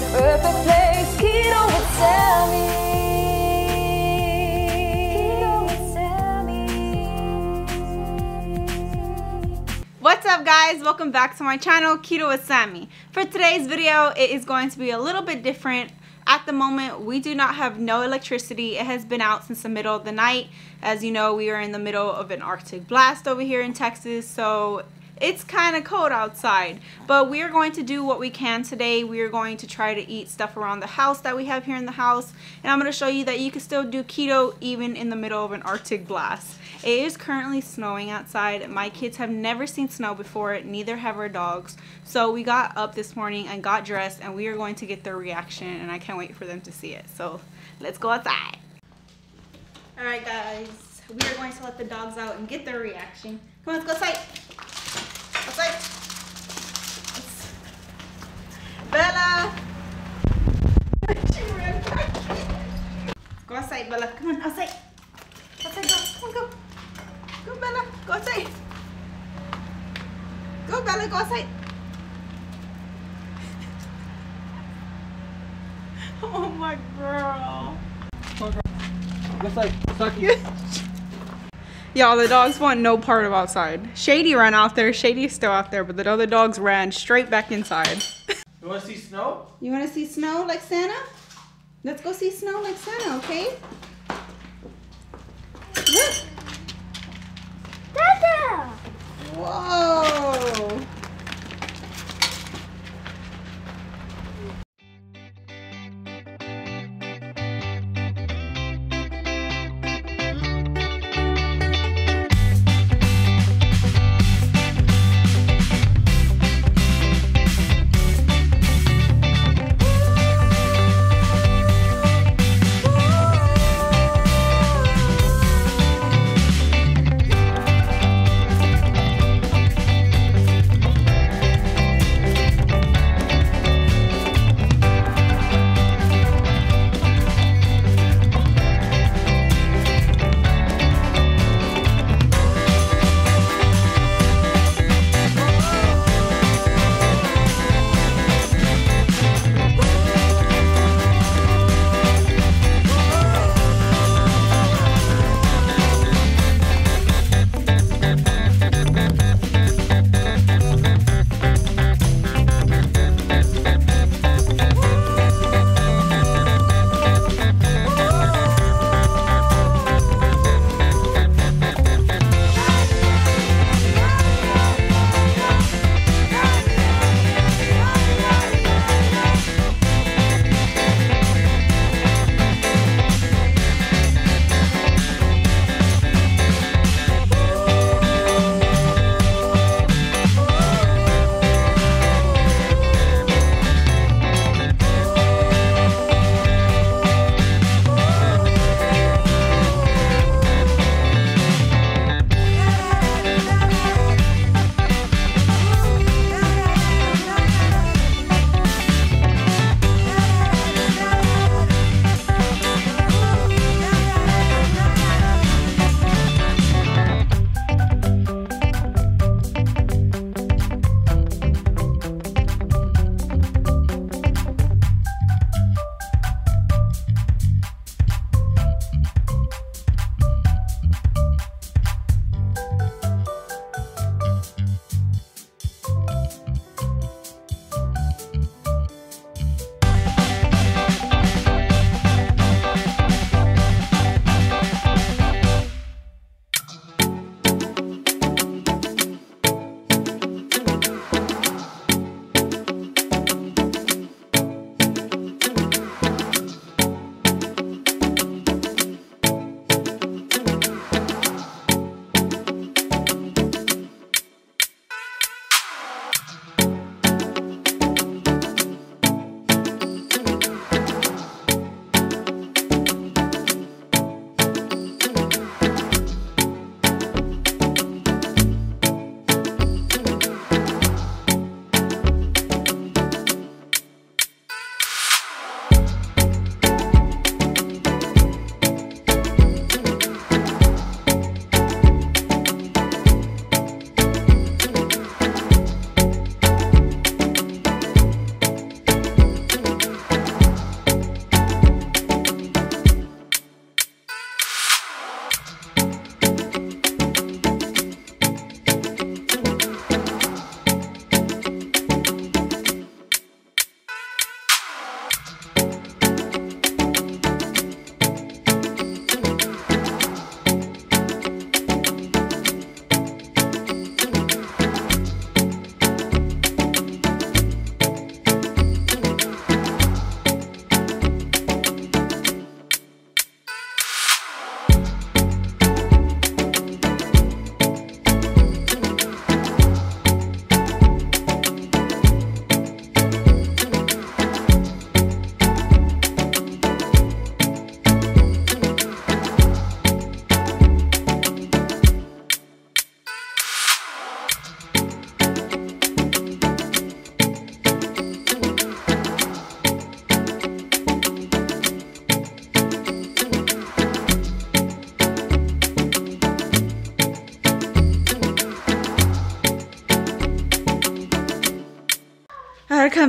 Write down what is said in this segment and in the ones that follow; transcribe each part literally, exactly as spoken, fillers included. the perfect place. Keto with Sammy. Keto with Sammy. What's up, guys? Welcome back to my channel, Keto with Sammy. For today's video, it is going to be a little bit different. At the moment, we do not have no electricity. It has been out since the middle of the night. As you know, we are in the middle of an Arctic blast over here in Texas, so it's kind of cold outside, but we are going to do what we can today. We are going to try to eat stuff around the house that we have here in the house, and I'm going to show you that you can still do keto even in the middle of an Arctic blast. It is currently snowing outside. My kids have never seen snow before, neither have our dogs, so we got up this morning and got dressed, and we are going to get their reaction, and I can't wait for them to see it. So let's go outside. All right, guys, we are going to let the dogs out and get their reaction. Come on, let's go outside. Outside. Bella! She ran back. Go outside, Bella. Come on, outside. Outside, go. Come on, go. Go, Bella. Go outside. Go, Bella. Go outside. Oh, my girl. Go outside. Suck you. Y'all, the dogs want no part of outside. Shady ran out there. Shady's still out there, but the other dogs ran straight back inside. You want to see snow? You want to see snow like Santa? Let's go see snow like Santa, okay? Look! Dada! Whoa!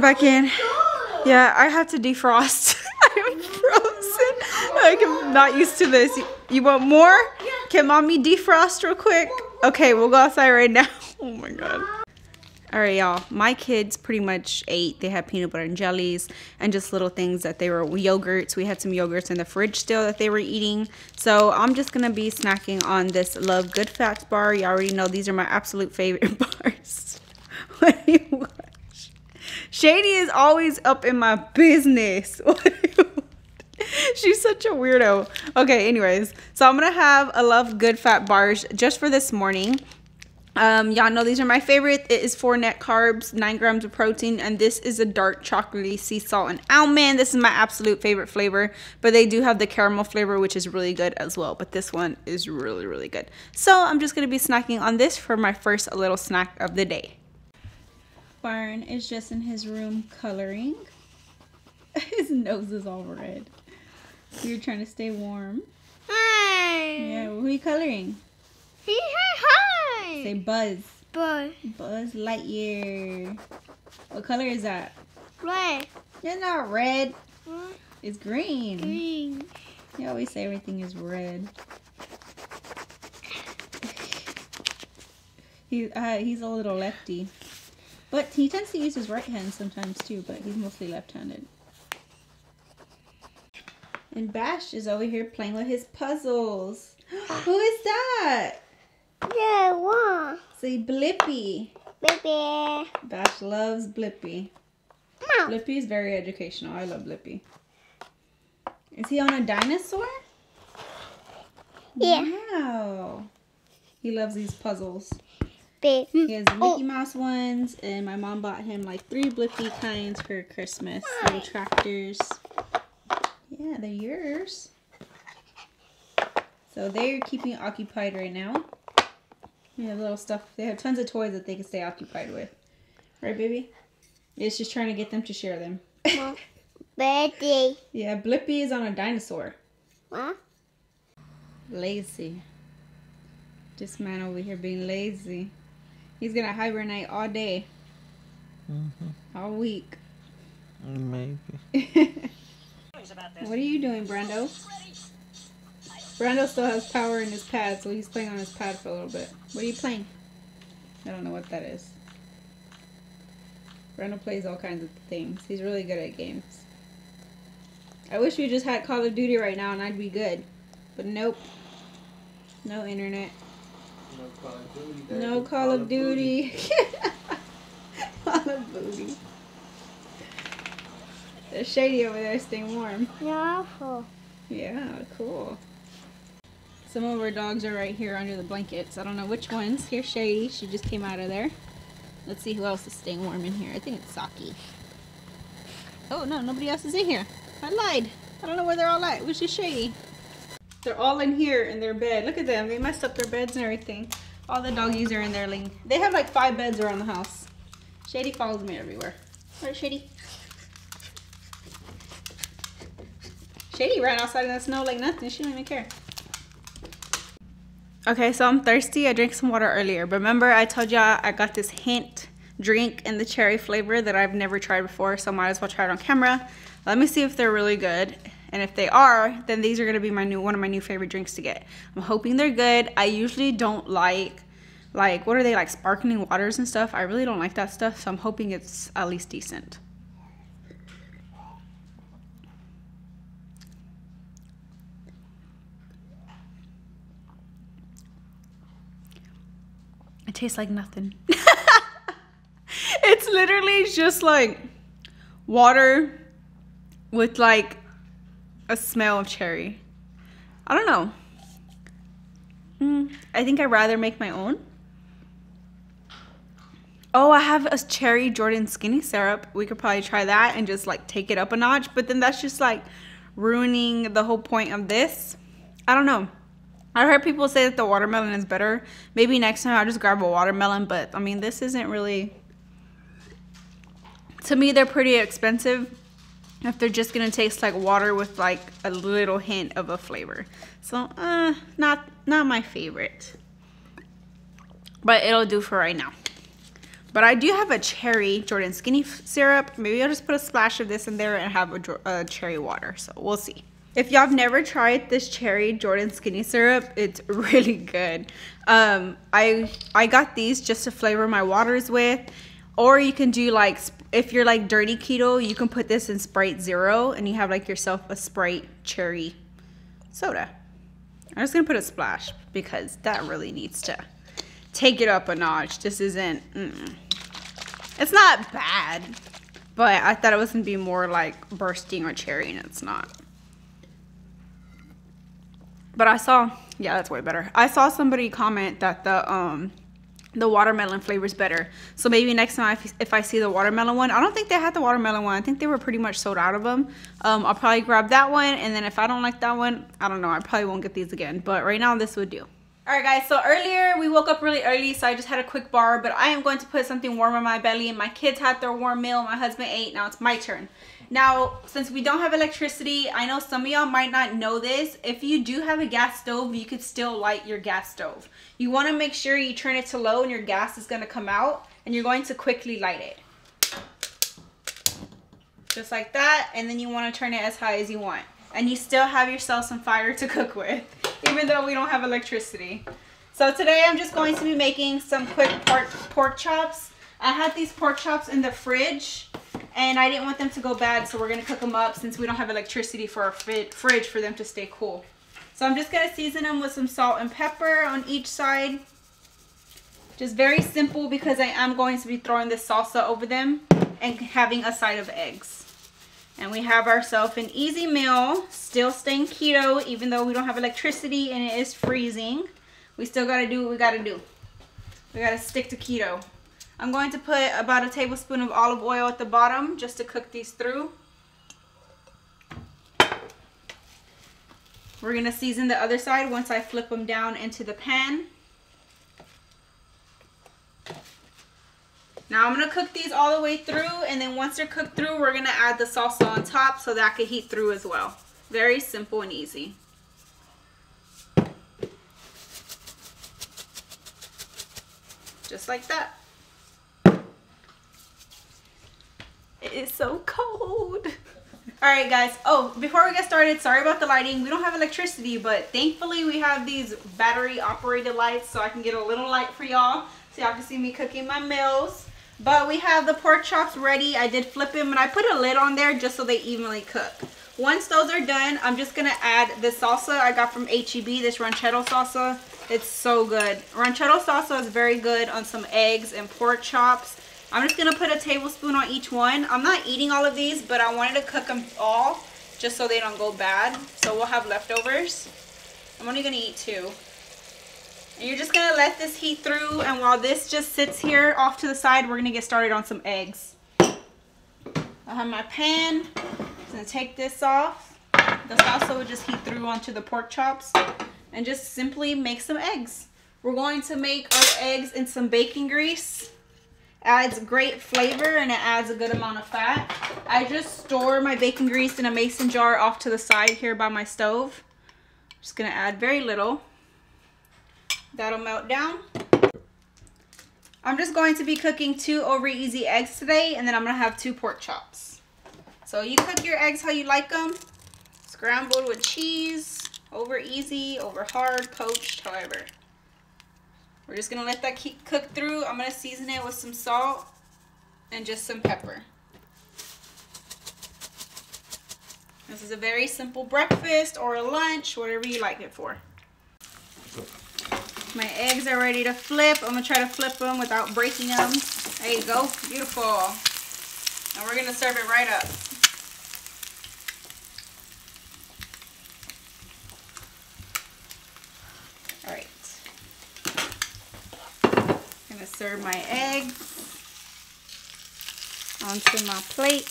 going back in. Yeah, I have to defrost. I'm frozen. Like, I'm not used to this. You, you want more? Can mommy defrost real quick? Okay, we'll go outside right now. Oh my god. All right, y'all, my kids pretty much ate. They had peanut butter and jellies and just little things that they were, yogurts. We had some yogurts in the fridge still that they were eating. So I'm just gonna be snacking on this Love Good Fats bar. You already know these are my absolute favorite bars. What do you watch? Shady is always up in my business. What do you watch? She's such a weirdo. Okay, anyways, so I'm gonna have a Love Good Fat bars just for this morning. Um, y'all know these are my favorite. It is four net carbs, nine grams of protein, and this is a dark chocolatey sea salt and almond. This is my absolute favorite flavor, but they do have the caramel flavor, which is really good as well. But this one is really, really good. So I'm just gonna be snacking on this for my first little snack of the day. Byron is just in his room coloring. His nose is all red. You're trying to stay warm. Hi. Yeah, who are you coloring? Hi, hi. Say Buzz. Buzz. Buzz Lightyear. What color is that? Red. You're not red. What? It's green. Green. You always say everything is red. he, uh, he's a little lefty. But he tends to use his right hand sometimes too, but he's mostly left-handed. And Bash is over here playing with his puzzles. Who is that? Yeah, what? Say Blippi. Blippi. Bash loves Blippi. No. Blippi is very educational. I love Blippi. Is he on a dinosaur? Yeah. Wow. He loves these puzzles. Big. He has Mickey Mouse ones, and my mom bought him like three Blippi kinds for Christmas. Right. Little tractors. Yeah, they're yours. So they're keeping occupied right now. They have little stuff. They have tons of toys that they can stay occupied with. Right, baby? It's just trying to get them to share them. Blippi. Yeah, Blippi is on a dinosaur. Huh? Lazy. This man over here being lazy. He's going to hibernate all day. Mm-hmm. All week. Maybe. What are you doing, Brando? Brando still has power in his pad, so he's playing on his pad for a little bit. What are you playing? I don't know what that is. Brando plays all kinds of things. He's really good at games. I wish we just had Call of Duty right now and I'd be good. But nope. No internet. No Call of Duty. There. No Call, Call of, of Duty. Duty. Call of Duty. They're shady over there staying warm. Yeah, cool. Yeah, cool. Some of our dogs are right here under the blankets. I don't know which ones. Here's Shady. She just came out of there. Let's see who else is staying warm in here. I think it's Saki. Oh, no. Nobody else is in here. I lied. I don't know where they're all at. It was just Shady. They're all in here in their bed. Look at them. They messed up their beds and everything. All the doggies are in there. They have like five beds around the house. Shady follows me everywhere. Where's Shady? Shady ran outside in the snow like nothing. She don't even care. Okay, so I'm thirsty. I drank some water earlier. Remember, I told y'all I got this hint drink in the cherry flavor that I've never tried before, so might as well try it on camera. Let me see if they're really good. And if they are, then these are gonna be my new one of my new favorite drinks to get. I'm hoping they're good. I usually don't like, like, what are they, like sparkling waters and stuff? I really don't like that stuff, so I'm hoping it's at least decent. It tastes like nothing. It's literally just like water with like a smell of cherry. I don't know. Mm, I think I'd rather make my own. Oh, I have a cherry Jordan skinny syrup. We could probably try that and just like take it up a notch. But then that's just like ruining the whole point of this. I don't know. I heard people say that the watermelon is better. Maybe next time I'll just grab a watermelon, but I mean, this isn't really, to me, they're pretty expensive if they're just gonna taste like water with like a little hint of a flavor. So, uh, not, not my favorite, but it'll do for right now. But I do have a cherry Jordan Skinny syrup. Maybe I'll just put a splash of this in there and have a, a cherry water. So we'll see. If y'all have never tried this cherry Jordan Skinny syrup, it's really good. Um, I, I got these just to flavor my waters with. Or you can do like, if you're like dirty keto, you can put this in Sprite Zero and you have like yourself a Sprite cherry soda. I'm just going to put a splash because that really needs to take it up a notch. This isn't, mm-mm. It's not bad, but I thought it was going to be more like bursting or cherry, and it's not. But I saw, yeah, that's way better. I saw somebody comment that the um, the watermelon flavor is better. So maybe next time if, if I see the watermelon one, I don't think they had the watermelon one. I think they were pretty much sold out of them. Um, I'll probably grab that one. And then if I don't like that one, I don't know. I probably won't get these again. But right now this would do. All right, guys, so earlier we woke up really early, so I just had a quick bar, but I am going to put something warm on my belly, and my kids had their warm meal, my husband ate, now it's my turn. Now, since we don't have electricity, I know some of y'all might not know this, if you do have a gas stove, you could still light your gas stove. You wanna make sure you turn it to low and your gas is gonna come out, and you're going to quickly light it. Just like that, and then you wanna turn it as high as you want. And you still have yourself some fire to cook with, even though we don't have electricity. So today I'm just going to be making some quick pork, pork chops. I had these pork chops in the fridge and I didn't want them to go bad, so we're gonna cook them up since we don't have electricity for our fridge for them to stay cool. So I'm just gonna season them with some salt and pepper on each side. Just very simple because I am going to be throwing this salsa over them and having a side of eggs. And we have ourselves an easy meal, still staying keto, even though we don't have electricity and it is freezing. We still gotta do what we gotta do. We gotta stick to keto. I'm going to put about a tablespoon of olive oil at the bottom just to cook these through. We're gonna season the other side once I flip them down into the pan. Now I'm gonna cook these all the way through, and then once they're cooked through, we're gonna add the salsa on top so that could heat through as well. Very simple and easy. Just like that. It is so cold. All right, guys. Oh, before we get started, sorry about the lighting. We don't have electricity, but thankfully we have these battery operated lights so I can get a little light for y'all so y'all can see me cooking my meals. But we have the pork chops ready. I did flip them and I put a lid on there just so they evenly cook. Once those are done, I'm just gonna add the salsa I got from H E B, this Ranchetto salsa. It's so good. Ranchetto salsa is very good on some eggs and pork chops. I'm just gonna put a tablespoon on each one. I'm not eating all of these, but I wanted to cook them all just so they don't go bad. So we'll have leftovers. I'm only gonna eat two. And you're just gonna let this heat through, and while this just sits here off to the side, we're gonna get started on some eggs. I have my pan, I'm just gonna take this off. The salsa will just heat through onto the pork chops and just simply make some eggs. We're going to make our eggs in some baking grease. Adds great flavor and it adds a good amount of fat. I just store my baking grease in a mason jar off to the side here by my stove. I'm just gonna add very little. That'll melt down. I'm just going to be cooking two over easy eggs today, and then I'm gonna have two pork chops. So you cook your eggs how you like them. Scrambled with cheese, over easy, over hard, poached, however. We're just gonna let that keep cook through. I'm gonna season it with some salt and just some pepper. This is a very simple breakfast or a lunch, whatever you like it for. My eggs are ready to flip. I'm gonna try to flip them without breaking them. There you go, beautiful. And we're gonna serve it right up. All right. I'm gonna serve my eggs onto my plate.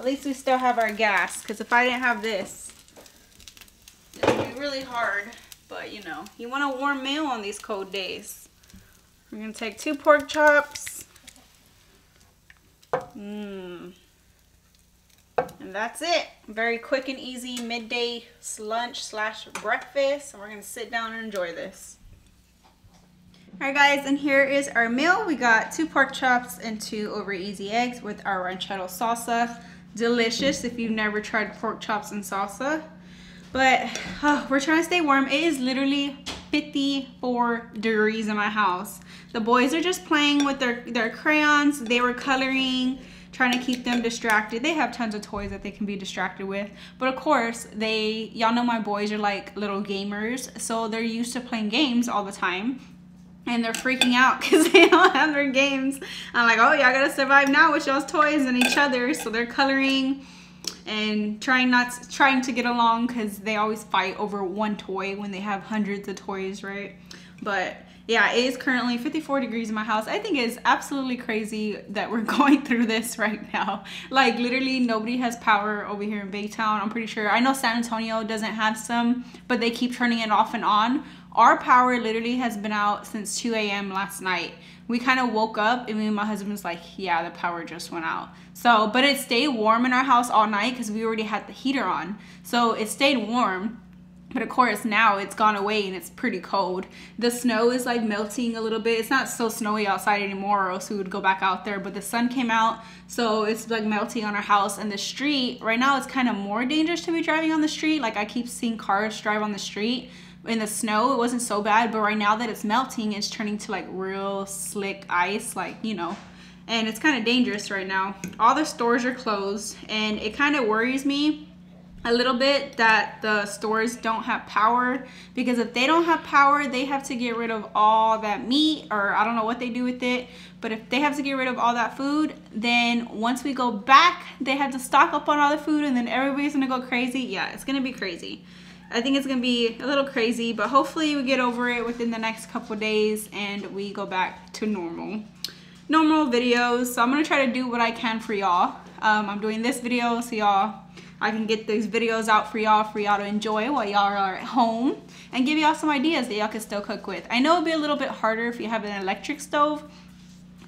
At least we still have our gas, because if I didn't have this, really hard, but you know, you want a warm meal on these cold days. We're gonna take two pork chops. Mmm. And that's it. Very quick and easy midday lunch slash breakfast. And we're gonna sit down and enjoy this. Alright guys, and here is our meal. We got two pork chops and two over easy eggs with our Ranchetto salsa. Delicious if you've never tried pork chops and salsa. But oh, we're trying to stay warm. It is literally fifty-four degrees in my house. The boys are just playing with their, their crayons. They were coloring, trying to keep them distracted. They have tons of toys that they can be distracted with. But of course, they, y'all know my boys are like little gamers. So they're used to playing games all the time. And they're freaking out because they don't have their games. I'm like, oh, y'all gotta survive now with y'all's toys and each other. So they're coloring and trying not to, trying to get along because they always fight over one toy when they have hundreds of toys, right? But yeah, it is currently fifty-four degrees in my house. I think it's absolutely crazy that we're going through this right now. Like literally nobody has power over here in Baytown. I'm pretty sure. I know San Antonio doesn't have some, but they keep turning it off and on. Our power literally has been out since two A M last night. We kind of woke up and me and my husband was like, yeah, the power just went out. So, but it stayed warm in our house all night because we already had the heater on. So it stayed warm. But of course now it's gone away and it's pretty cold. The snow is like melting a little bit. It's not so snowy outside anymore or else we would go back out there, but the sun came out. So it's like melting on our house and the street. Right now it's kind of more dangerous to be driving on the street. Like I keep seeing cars drive on the street. In the snow it wasn't so bad, but right now that it's melting it's turning to like real slick ice, like, you know, and it's kind of dangerous right now. All the stores are closed and it kind of worries me a little bit that the stores don't have power, because if they don't have power they have to get rid of all that meat, or I don't know what they do with it, but if they have to get rid of all that food, then once we go back they have to stock up on all the food and then everybody's gonna go crazy. Yeah, it's gonna be crazy. I think it's gonna be a little crazy, but hopefully we get over it within the next couple days and we go back to normal normal videos. So I'm gonna try to do what I can for y'all. um, I'm doing this video so y'all I can get these videos out for y'all for y'all to enjoy while y'all are at home, and give y'all some ideas that y'all can still cook with. I know it'll be a little bit harder if you have an electric stove.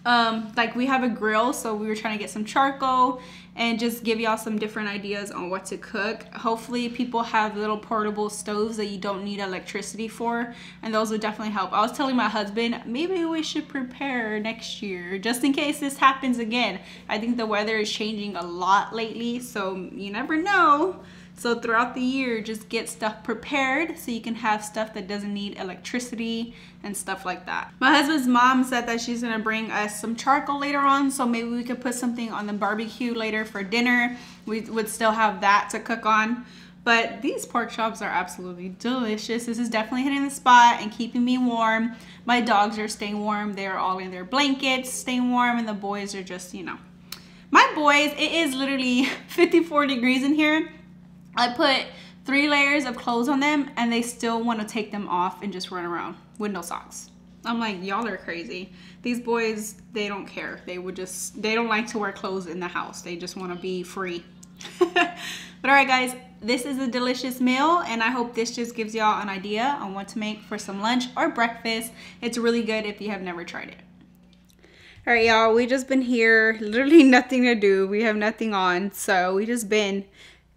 Um, like we have a grill, so we were trying to get some charcoal and just give y'all some different ideas on what to cook. Hopefully people have little portable stoves that you don't need electricity for, and those would definitely help. I was telling my husband maybe we should prepare next year just in case this happens again. I think the weather is changing a lot lately, so you never know. So throughout the year just get stuff prepared so you can have stuff that doesn't need electricity and stuff like that. My husband's mom said that she's gonna bring us some charcoal later on, so maybe we could put something on the barbecue later for dinner. We would still have that to cook on. But these pork chops are absolutely delicious. This is definitely hitting the spot and keeping me warm. My dogs are staying warm. They are all in their blankets staying warm, and the boys are just, you know. My boys, it is literally fifty-four degrees in here. I put three layers of clothes on them and they still want to take them off and just run around with no socks. I'm like, y'all are crazy. These boys, they don't care. They would just, they don't like to wear clothes in the house. They just want to be free. But all right guys, this is a delicious meal and I hope this just gives y'all an idea on what to make for some lunch or breakfast. It's really good if you have never tried it. All right, y'all, we just been here, literally nothing to do. We have nothing on, so we just been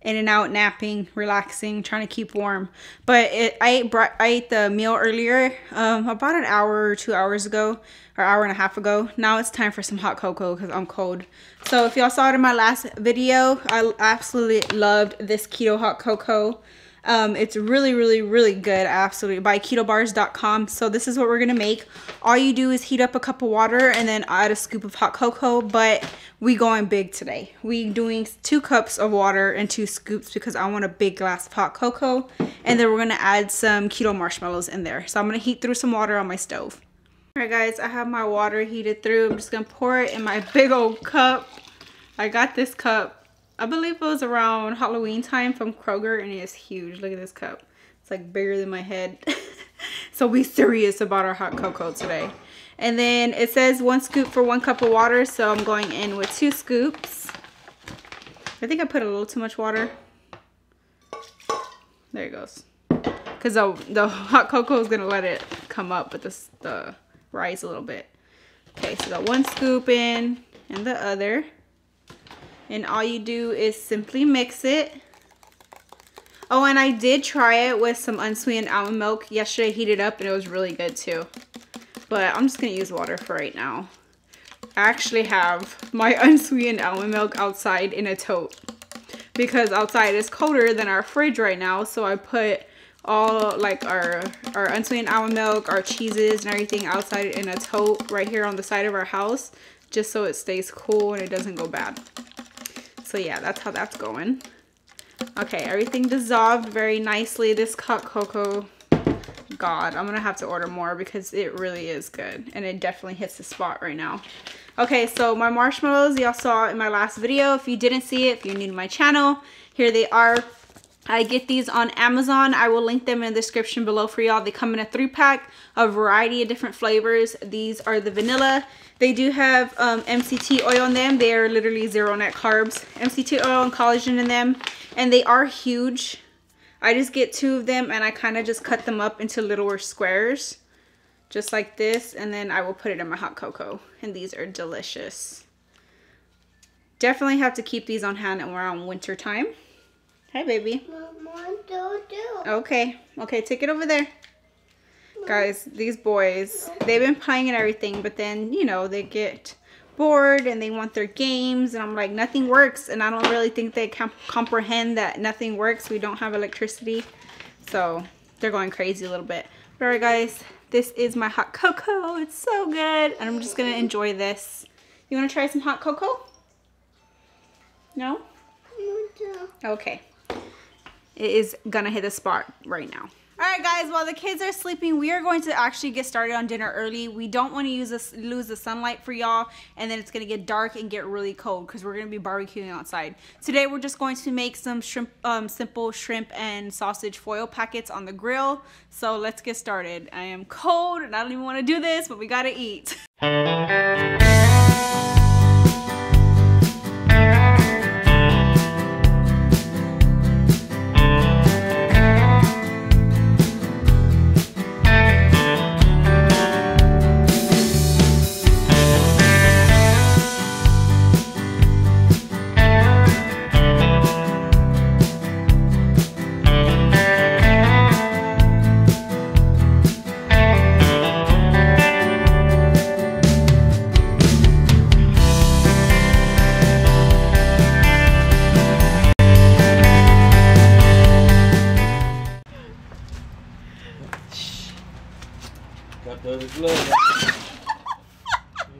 in and out, napping, relaxing, trying to keep warm. But it, I, ate I ate the meal earlier, um, about an hour or two hours ago, or hour and a half ago. Now it's time for some hot cocoa because I'm cold. So if y'all saw it in my last video, I absolutely loved this keto hot cocoa. Um, it's really, really, really good, absolutely, by Keto Bars dot com. So this is what we're gonna make. All you do is heat up a cup of water and then add a scoop of hot cocoa, but we going big today. We doing two cups of water and two scoops because I want a big glass of hot cocoa. And then we're gonna add some keto marshmallows in there. So I'm gonna heat through some water on my stove. All right guys, I have my water heated through. I'm just gonna pour it in my big old cup. I got this cup, I believe it was around Halloween time, from Kroger, and it's huge. Look at this cup. It's like bigger than my head. So we serious about our hot cocoa today. And then it says one scoop for one cup of water, so I'm going in with two scoops. I think I put a little too much water. There it goes. Because the, the hot cocoa is going to let it come up with this, the rice a little bit. Okay, so got one scoop in and the other. And all you do is simply mix it. Oh, and I did try it with some unsweetened almond milk yesterday, heated up, and it was really good too. but I'm just gonna use water for right now. I actually have my unsweetened almond milk outside in a tote because outside is colder than our fridge right now, so I put all like our our unsweetened almond milk, our cheeses and everything outside in a tote right here on the side of our house, just so it stays cool and it doesn't go bad. So yeah, that's how that's going. Okay, everything dissolved very nicely. This hot cocoa, God, I'm gonna have to order more because it really is good and it definitely hits the spot right now. Okay, so my marshmallows, y'all saw in my last video. If you didn't see it, if you're new to my channel, here they are. I get these on Amazon. I will link them in the description below for y'all. They come in a three pack, a variety of different flavors. These are the vanilla. They do have um, M C T oil in them. They are literally zero net carbs. M C T oil and collagen in them. And they are huge. I just get two of them and I kind of just cut them up into littler squares. Just like this. And then I will put it in my hot cocoa. And these are delicious. Definitely have to keep these on hand around winter time. Hi, baby. One, two, two. Okay. Okay, take it over there. Mom. Guys, these boys, they've been playing and everything, but then, you know, they get bored and they want their games. And I'm like, nothing works. And I don't really think they can comprehend that nothing works. We don't have electricity. So they're going crazy a little bit. All right, guys, this is my hot cocoa. It's so good. And I'm just going to enjoy this. You want to try some hot cocoa? No? Okay. It is gonna hit the spot right now. All right, guys, while the kids are sleeping, we are going to actually get started on dinner early. We don't want to use this, lose the sunlight for y'all, and then it's gonna get dark and get really cold because we're gonna be barbecuing outside. Today, we're just going to make some shrimp, um, simple shrimp and sausage foil packets on the grill. So let's get started. I am cold and I don't even want to do this, but we gotta eat.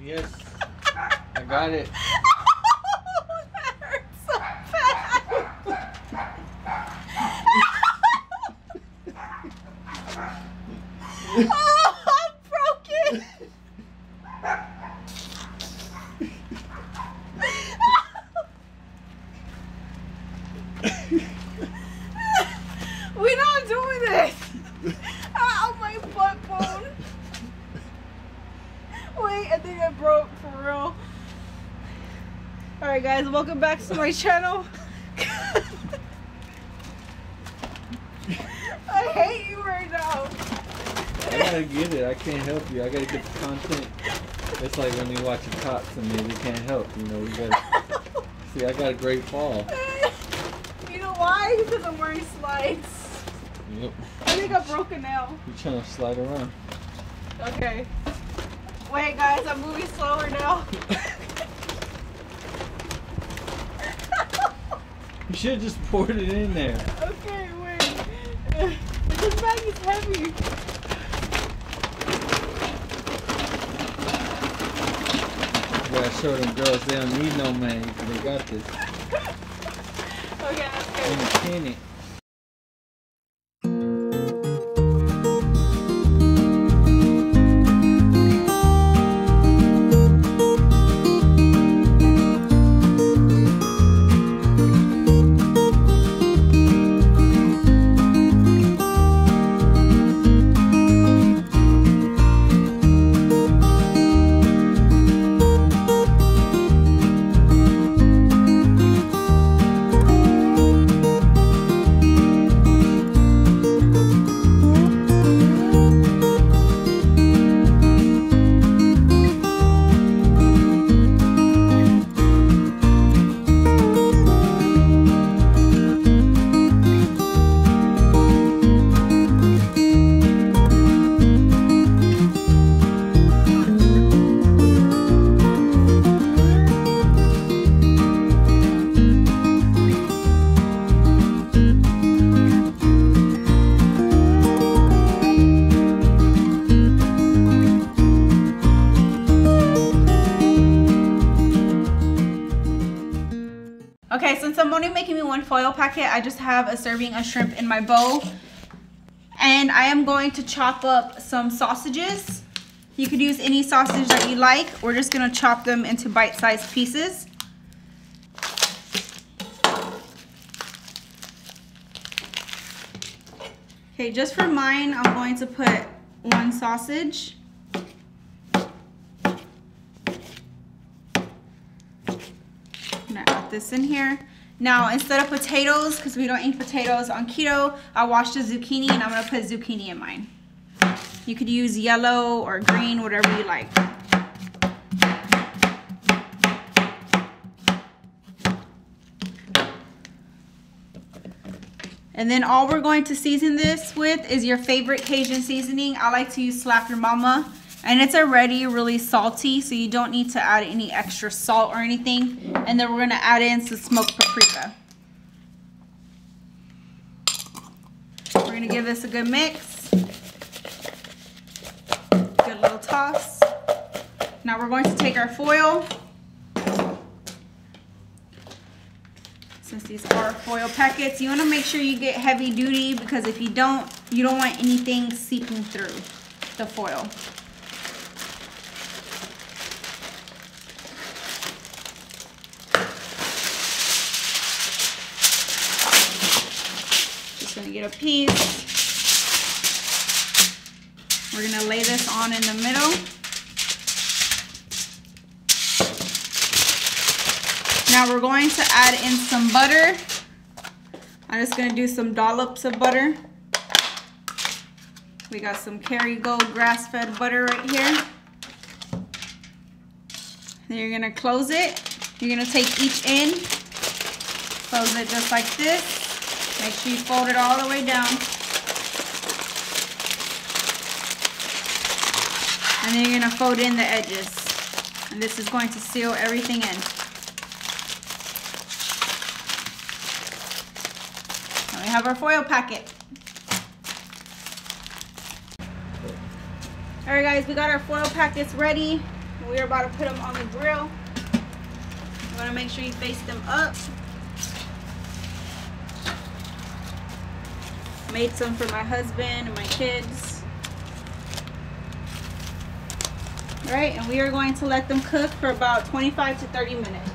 Yes, I got it. Oh, that hurt so bad. Oh, I'm broken. We're not doing this. Ow, my butt bone. Wait, I think I broke for real. Alright, guys, welcome back to my channel. I hate you right now. I gotta get it. I can't help you. I gotta get the content. It's like when you watch the cops and we can't help. You know, we gotta. See, I got a great fall. You know why? Because I'm wearing slides. Yep. I think I broke a nail. You're trying to slide around. Okay. Wait, guys, I'm moving slower now. You should have just poured it in there. Okay, wait. Uh, this bag is heavy. You gotta show them girls they don't need no man. They got this. Okay, that's good. In the Okay, since I'm only making me one foil packet, I just have a serving of shrimp in my bowl. And I am going to chop up some sausages. You could use any sausage that you like. We're just gonna chop them into bite-sized pieces. Okay, just for mine, I'm going to put one sausage. I'm gonna add this in here. Now, instead of potatoes, because we don't eat potatoes on keto, I washed the zucchini and I'm gonna put zucchini in mine. You could use yellow or green, whatever you like. And then all we're going to season this with is your favorite Cajun seasoning. I like to use Slap Your Mama. And it's already really salty, so you don't need to add any extra salt or anything. And then we're gonna add in some smoked paprika. We're gonna give this a good mix. Good little toss. Now we're going to take our foil. Since these are foil packets, you want to make sure you get heavy duty, because if you don't, you don't want anything seeping through the foil. Just going to get a piece. We're going to lay this on in the middle. Now we're going to add in some butter. I'm just going to do some dollops of butter. We got some Kerrygold grass-fed butter right here. Then you're going to close it. You're going to take each end, close it just like this. Make sure you fold it all the way down. And then you're going to fold in the edges. And this is going to seal everything in. We have our foil packet. All right, guys, we got our foil packets ready. We're about to put them on the grill. You want to make sure you face them up. Made some for my husband and my kids. All right, and we are going to let them cook for about twenty-five to thirty minutes.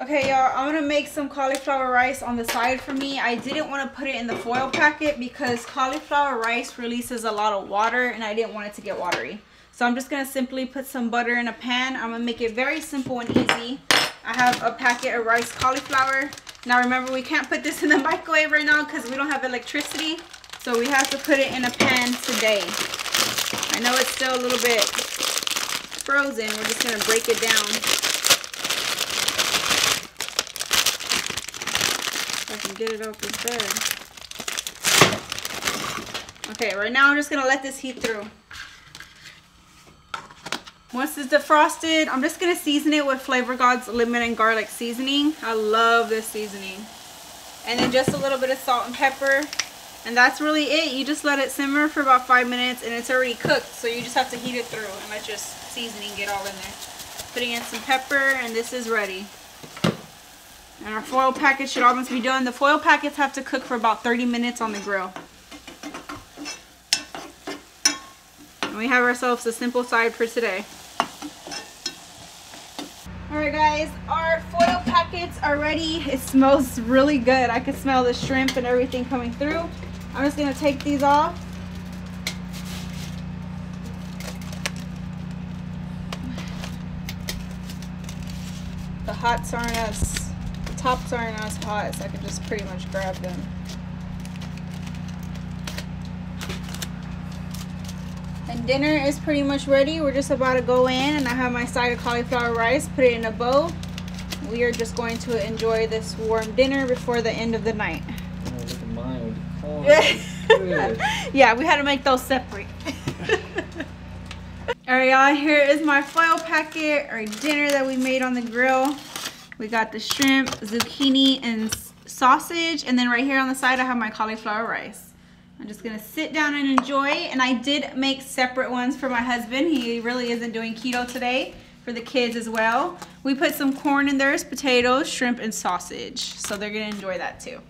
Okay, y'all, I'm gonna make some cauliflower rice on the side for me. I didn't want to put it in the foil packet because cauliflower rice releases a lot of water and I didn't want it to get watery. So I'm just gonna simply put some butter in a pan. I'm gonna make it very simple and easy. I have a packet of rice cauliflower. Now remember, we can't put this in the microwave right now because we don't have electricity. So we have to put it in a pan today. I know it's still a little bit frozen. We're just gonna break it down. I can get it off this bed. Okay, right now I'm just gonna let this heat through. Once it's defrosted, I'm just gonna season it with Flavor God's lemon and garlic seasoning. I love this seasoning. And then just a little bit of salt and pepper. And that's really it. You just let it simmer for about five minutes and it's already cooked. So you just have to heat it through and let your seasoning get all in there. Putting in some pepper, and this is ready. And our foil packets should almost be done. The foil packets have to cook for about thirty minutes on the grill. And we have ourselves a simple side for today. Alright guys, our foil packets are ready. It smells really good. I can smell the shrimp and everything coming through. I'm just going to take these off. The hots aren't as... tops aren't as hot, so I can just pretty much grab them. And dinner is pretty much ready. We're just about to go in, and I have my side of cauliflower rice, put it in a bowl. We are just going to enjoy this warm dinner before the end of the night. Oh, look at mine. Oh, yeah, we had to make those separate. All right, y'all, here is my foil packet, or dinner that we made on the grill. We got the shrimp, zucchini, and sausage. And then right here on the side, I have my cauliflower rice. I'm just gonna sit down and enjoy. And I did make separate ones for my husband. He really isn't doing keto today. for the kids as well. We put some corn in theirs, potatoes, shrimp, and sausage. So they're gonna enjoy that too.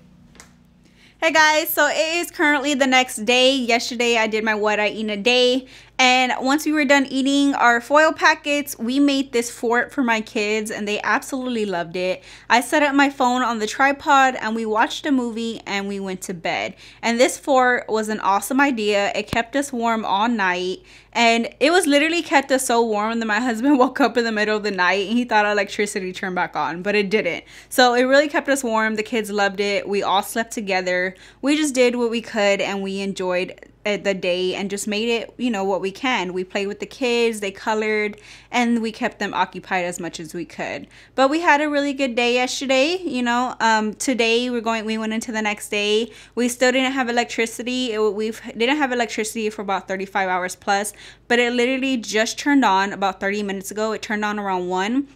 Hey guys, so it is currently the next day. Yesterday I did my what I eat in a day, and once we were done eating our foil packets, we made this fort for my kids and they absolutely loved it. I set up my phone on the tripod and we watched a movie and we went to bed. And this fort was an awesome idea. It kept us warm all night, and it was literally kept us so warm that my husband woke up in the middle of the night and he thought electricity turned back on, but it didn't. So it really kept us warm. The kids loved it. We all slept together. We just did what we could and we enjoyed the day and just made it, you know, what we can. We played with the kids, they colored, and we kept them occupied as much as we could. But we had a really good day yesterday, you know. Um, today we're going, we went into the next day. We still didn't have electricity. We didn't have electricity for about thirty-five hours plus, but it literally just turned on about thirty minutes ago. It turned on around one.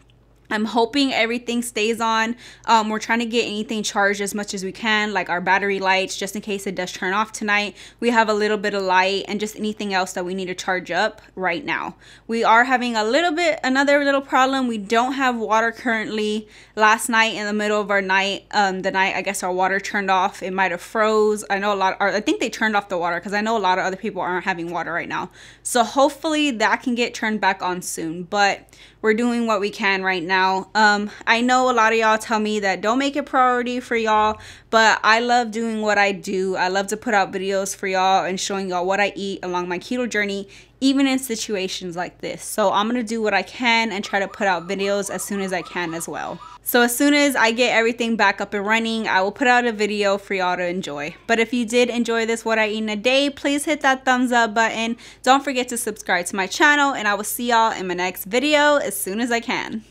I'm hoping everything stays on. Um, we're trying to get anything charged as much as we can, like our battery lights, just in case it does turn off tonight. We have a little bit of light and just anything else that we need to charge up right now. We are having a little bit, another little problem. We don't have water currently. Last night in the middle of our night, um, the night I guess our water turned off, it might have froze. I know a lot, or I think they turned off the water because I know a lot of other people aren't having water right now. So hopefully that can get turned back on soon, but we're doing what we can right now. Now, um, I know a lot of y'all tell me that don't make it priority for y'all, but I love doing what I do. I love to put out videos for y'all and showing y'all what I eat along my keto journey, even in situations like this. So I'm gonna do what I can and try to put out videos as soon as I can as well. So as soon as I get everything back up and running, I will put out a video for y'all to enjoy. But if you did enjoy this What I Eat in a Day, please hit that thumbs up button. Don't forget to subscribe to my channel, and I will see y'all in my next video as soon as I can.